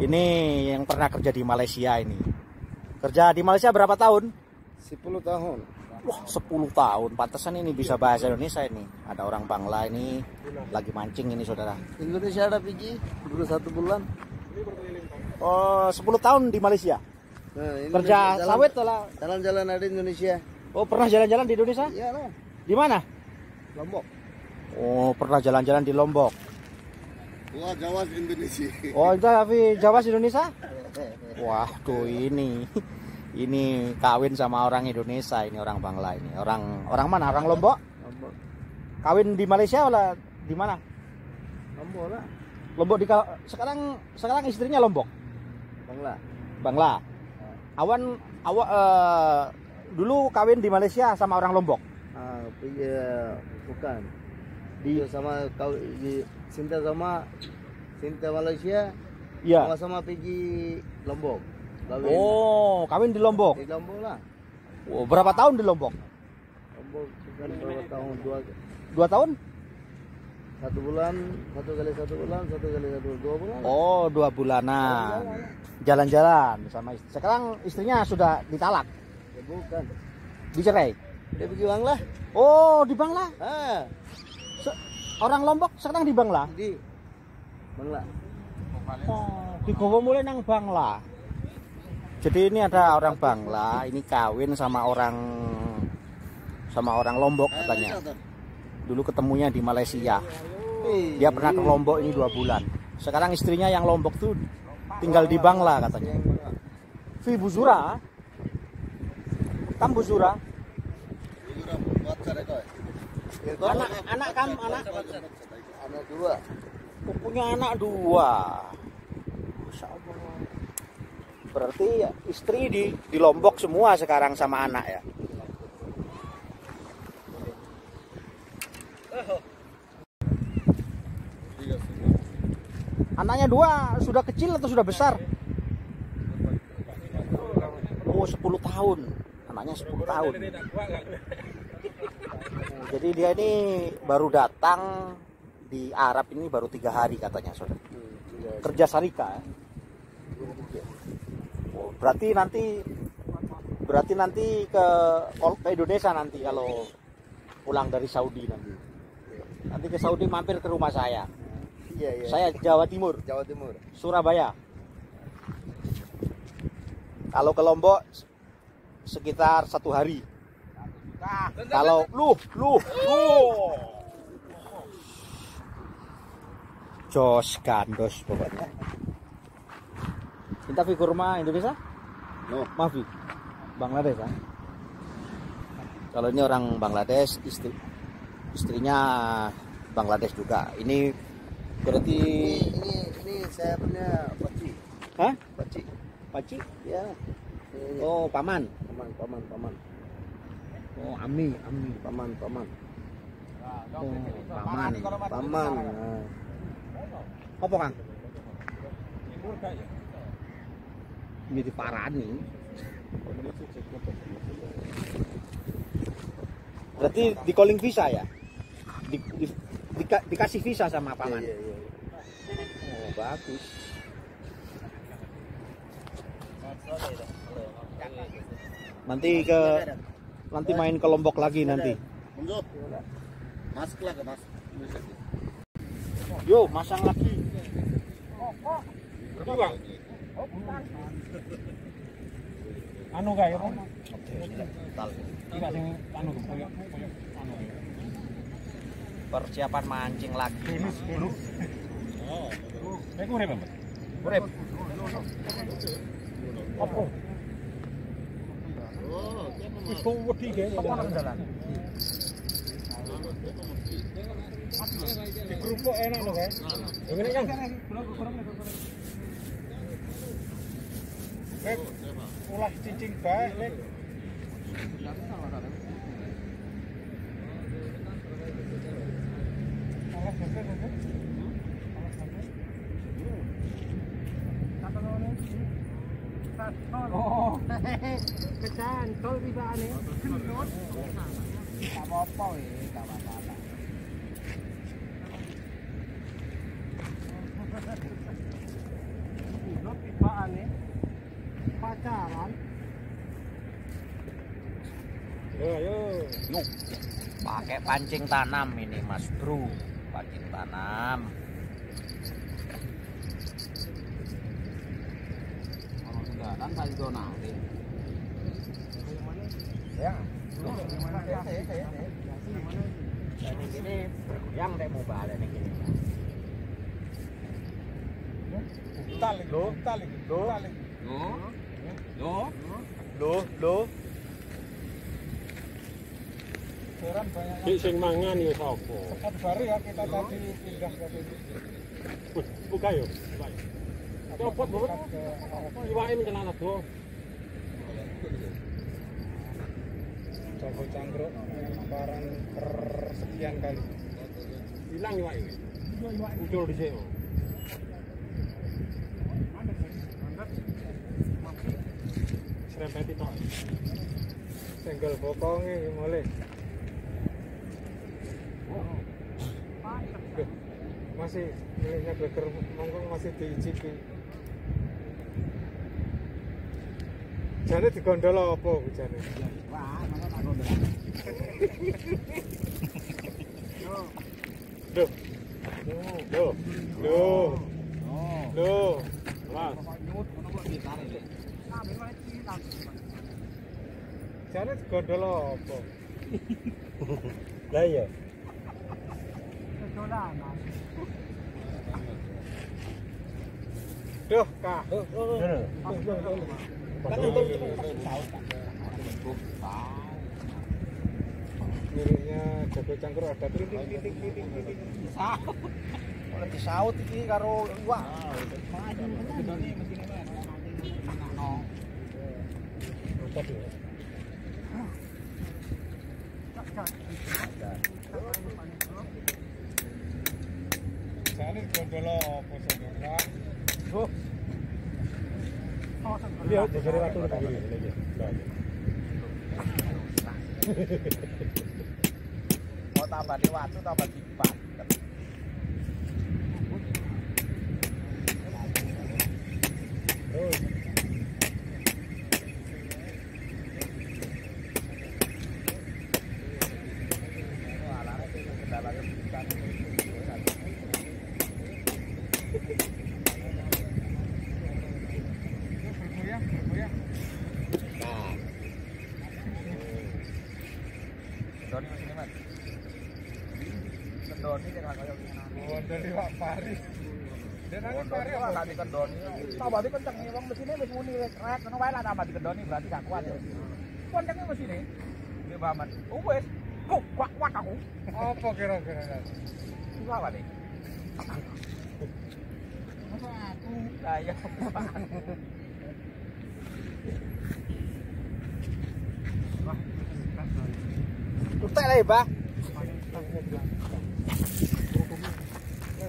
Ini yang pernah kerja di Malaysia ini. Kerja di Malaysia berapa tahun? 10 tahun. Wah, 10 tahun. Pantesan ini bisa bahasa Indonesia ini. Ada orang Bangla ini lagi mancing ini, saudara. Indonesia ada pergi baru 1 bulan. Oh, 10 tahun di Malaysia. Nah, kerja jalan, sawit lah. Jalan-jalan ada di Indonesia. Oh, pernah jalan-jalan di Indonesia? Iya lah. Di mana? Lombok. Oh, pernah jalan-jalan di Lombok. Wah, Jawa Indonesia. Oh, tapi Jawa Indonesia? Wah, tuh ini. Ini kawin sama orang Indonesia, ini orang Bangla ini. Orang mana? Orang Lombok? Lombok. Kawin di Malaysia wala di mana? Lombok lah. Lombok di sekarang istrinya Lombok. Bangla. Bangla. Dulu kawin di Malaysia sama orang Lombok. Iya, bukan. Dia sama cinta Malaysia. Iya. Sama pergi Lombok. Kawin. Oh, kawin di Lombok. Di Lombok lah. Oh, berapa tahun di Lombok? Lombok bukan berapa tahun, 2 tahun? 1 bulan, 1 kali 1 bulan, 1 kali 1 bulan, 2 bulan. Oh, 2 bulanan. Jalan-jalan sama istri. Sekarang istrinya sudah ditalak? Ya, bukan. Dicerai? Dia pergi Bangla. Oh, di Bangla? Orang Lombok sekarang di Bangla? Di Bangla. Oh, di Gowo mulai nang Bangla. Jadi ini ada orang Bangla, ini kawin sama orang Lombok katanya. Dulu ketemunya di Malaysia. Dia pernah ke Lombok ini 2 bulan. Sekarang istrinya yang Lombok tuh tinggal di Bangla katanya. Fi buzura. Tam buzura. Anak dua. Punya anak 2. Masyaallah. Berarti istri di Lombok semua sekarang sama anak ya. Anaknya 2 sudah kecil atau sudah besar? Oh, 10 tahun. Anaknya 10 tahun. Jadi dia ini baru datang di Arab ini baru 3 hari katanya, saudara. Kerja Sarika. Berarti nanti ke Indonesia nanti kalau pulang dari Saudi nanti ke Saudi mampir ke rumah saya. Iya. Saya Jawa Timur. Surabaya. Kalau ke Lombok sekitar 1 hari. Kalau jos gandos pokoknya. Kita figur rumah Indonesia? No, mafi. Bangladesh. Kan? Kalau ini orang Bangladesh, istrinya Bangladesh juga. Ini berarti ini saya punya paci. Hah? Paci. Paci? Ya. Oh, paman. Oh, ami, paman. Oh, paman. Apa, Kang? Ini di Parani. Berarti di calling visa ya? Dikasih visa sama paman. Iya. Oh, bagus. Nanti main ke Lombok lagi nanti. Masuk lagi, Mas. Yo, masang lagi. Bang. Anu kayak apa? Persiapan mancing lagi. Ulah cincin baik, Lek. kawan. Yo. No. Pakai pancing tanam ini Mas Bro, pancing tanam. Kalau enggak kan saya juga nanti. Ya. Ini yang mau balik nih. Lo. Orang banyak. Di sing mangan yo sapa? Sekat baru ya kita tadi pindah ke sini. Buka yo. Copot bobot. Iwake mencenak lego. Coba cangkruk lembaran persekian kali. Hilang iwake. Ucul dhisik. Serempet itu senggol bokongnya mulai masih miliknya bleger mongkong masih diicipi jane digondol apa jane wah mana tak gondol loh Mas. Jane gondol apa? Lah iya. Gondolan. Duh, Kak. Miripnya jago cangkruk ada titik-titik. Oleh disaut iki karo iwak. Jane gondolo opo sebenarnya? Duh. Lihat jere watu lagi. Oh tambah di watu tambah dipat. Tambah di kenceng nih, wong mesinnya wis muni wis rek, ngono wae lah tambah di kendoni berarti gak kuat ya. Kencengnya mesinnya. Nggih, Baman. Wis. Kuat aku. Apa kira-kira? Susah wae. Masa aku daya. Utek lah, Bah. Nek